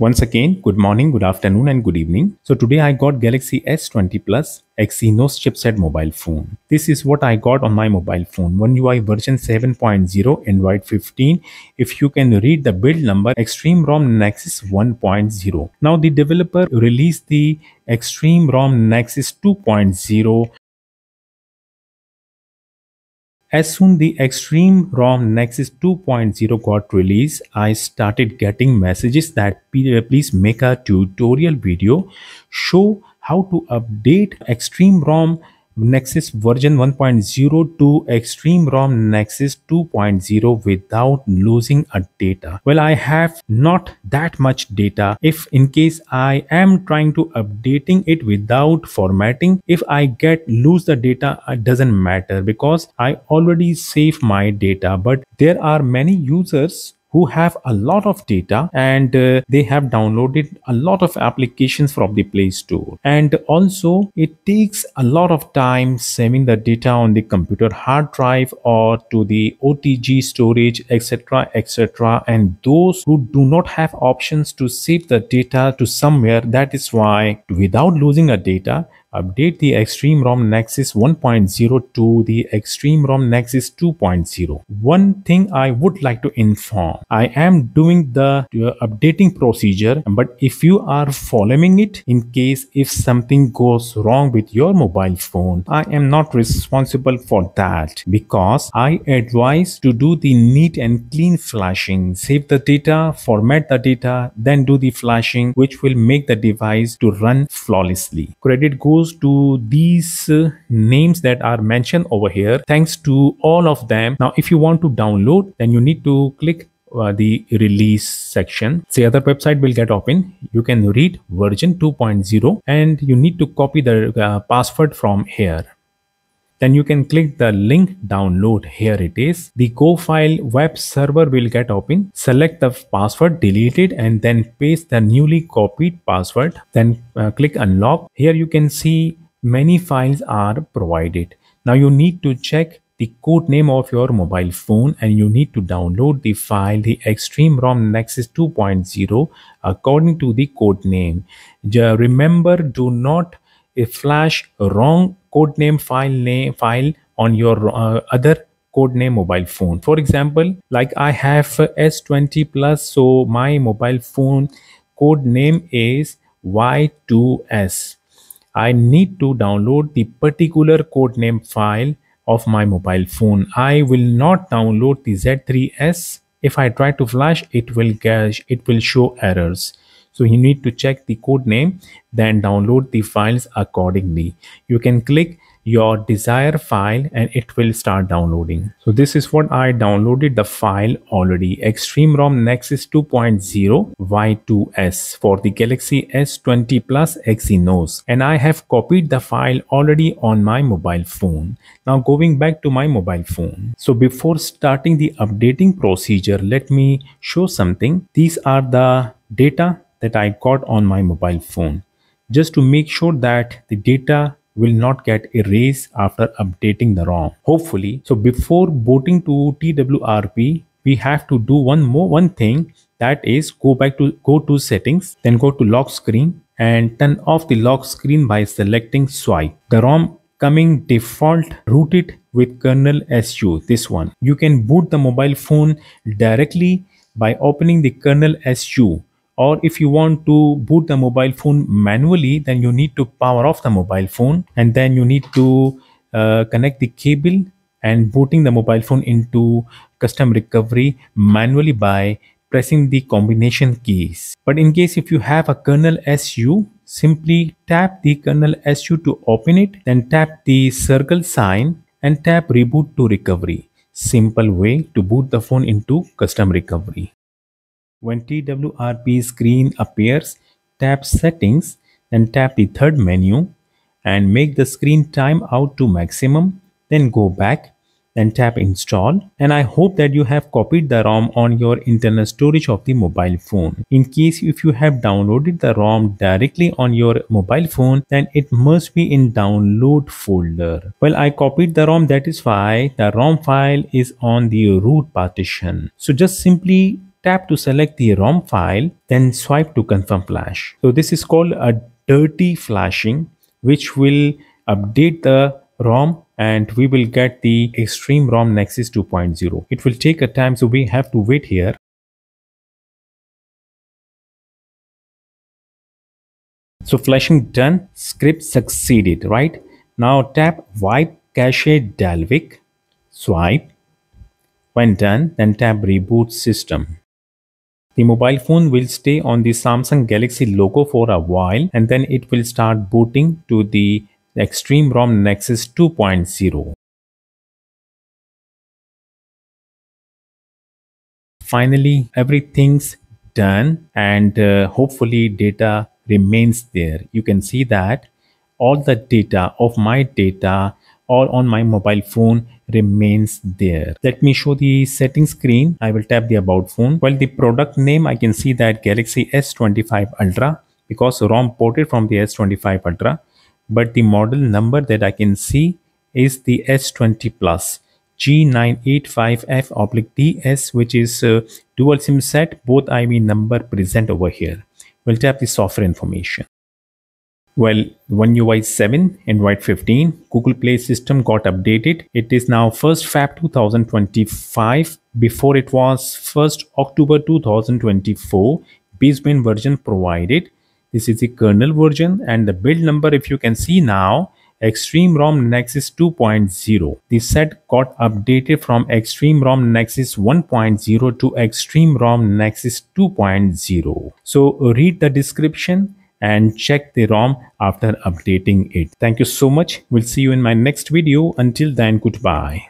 Once again, good morning, good afternoon and good evening. So today I got Galaxy S20 Plus Exynos chipset mobile phone. This is what I got on my mobile phone. One UI version 7.0, Android 15. If you can read the build number, ExtremeROM Nexus 1.0. Now the developer released the ExtremeROM Nexus 2.0. As soon the ExtremeROM Nexus 2.0 got released, I started getting messages that please make a tutorial video, show how to update ExtremeROM Nexus version 1.0 to ExtremeROM Nexus 2.0 without losing a data. Well, I have not that much data. If in case I am trying to updating it without formatting, if I lose the data, it doesn't matter because I already save my data. But there are many users who have a lot of data and they have downloaded a lot of applications from the Play Store, and also it takes a lot of time saving the data on the computer hard drive or to the OTG storage, etc, etc. And those who do not have options to save the data to somewhere, that is why without losing a data, update the ExtremeROM Nexus 1.0 to the ExtremeROM Nexus 2.0. One thing I would like to inform, I am doing the updating procedure, but if you are following it, in case if something goes wrong with your mobile phone, I am not responsible for that because I advise to do the neat and clean flashing. Save the data, format the data, then do the flashing, which will make the device to run flawlessly. Credit goes to these names that are mentioned over here. Thanks to all of them. Now if you want to download, then you need to click the release section. The other website will get open. You can read version 2.0 and you need to copy the password from here. Then you can click the link download. Here it is. The Go file web server will get open. Select the password, delete it, and then paste the newly copied password. Then click unlock. Here you can see many files are provided. Now you need to check the code name of your mobile phone and you need to download the file, the ExtremeROM Nexus 2.0 according to the code name. Remember, do not flash wrong codename file on your other codename mobile phone. For example, like I have S20 Plus, so my mobile phone code name is Y2S. I need to download the particular codename file of my mobile phone. I will not download the Z3S. If I try to flash, it will show errors. So you need to check the code name, then download the files accordingly. You can click your desired file and it will start downloading. So this is what I downloaded the file already, ExtremeROM Nexus 2.0 Y2S for the Galaxy S20 Plus Exynos, and I have copied the file already on my mobile phone. Now going back to my mobile phone. So before starting the updating procedure, let me show something. These are the data that I got on my mobile phone, just to make sure that the data will not get erased after updating the ROM, hopefully. So before booting to TWRP, we have to do one thing, that is go to settings, then go to lock screen and turn off the lock screen by selecting swipe. The ROM coming default rooted with kernel su, this one. You can boot the mobile phone directly by opening the kernel su. Or if you want to boot the mobile phone manually, then you need to power off the mobile phone and then you need to connect the cable and booting the mobile phone into custom recovery manually by pressing the combination keys. But in case if you have a kernel SU, simply tap the kernel SU to open it, then tap the circle sign and tap reboot to recovery. Simple way to boot the phone into custom recovery. When TWRP screen appears, tap settings, then tap the third menu and make the screen time out to maximum, then go back, then tap install. And I hope that you have copied the ROM on your internal storage of the mobile phone. In case if you have downloaded the ROM directly on your mobile phone, then it must be in download folder. Well, I copied the ROM, that is why the ROM file is on the root partition. So just simply tap to select the ROM file, then swipe to confirm flash. So this is called a dirty flashing, which will update the ROM and we will get the ExtremeROM Nexus 2.0. It will take a time, so we have to wait here. So flashing done, script succeeded, right? Now tap wipe cache Dalvik, swipe. When done, then tap reboot system. The mobile phone will stay on the Samsung Galaxy logo for a while and then it will start booting to the ExtremeROM Nexus 2.0. Finally, everything's done and hopefully data remains there. You can see that all the data all on my mobile phone remains there. Let me show the settings screen. I will tap the about phone. Well, the product name, I can see that Galaxy S25 Ultra because ROM ported from the S25 Ultra. But the model number that I can see is the S20 Plus G985F/DS, which is a dual SIM set, both IMEI number present over here. We'll tap the software information. Well, One UI 7 and Android 15, Google Play system got updated. It is now 1st FAP 2025. Before it was 1st October 2024. Basement version provided. This is the kernel version and the build number, if you can see now, ExtremeROM Nexus 2.0. The set got updated from ExtremeROM Nexus 1.0 to ExtremeROM Nexus 2.0. So read the description and check the ROM after updating it. Thank you so much. We'll see you in my next video. Until then, goodbye.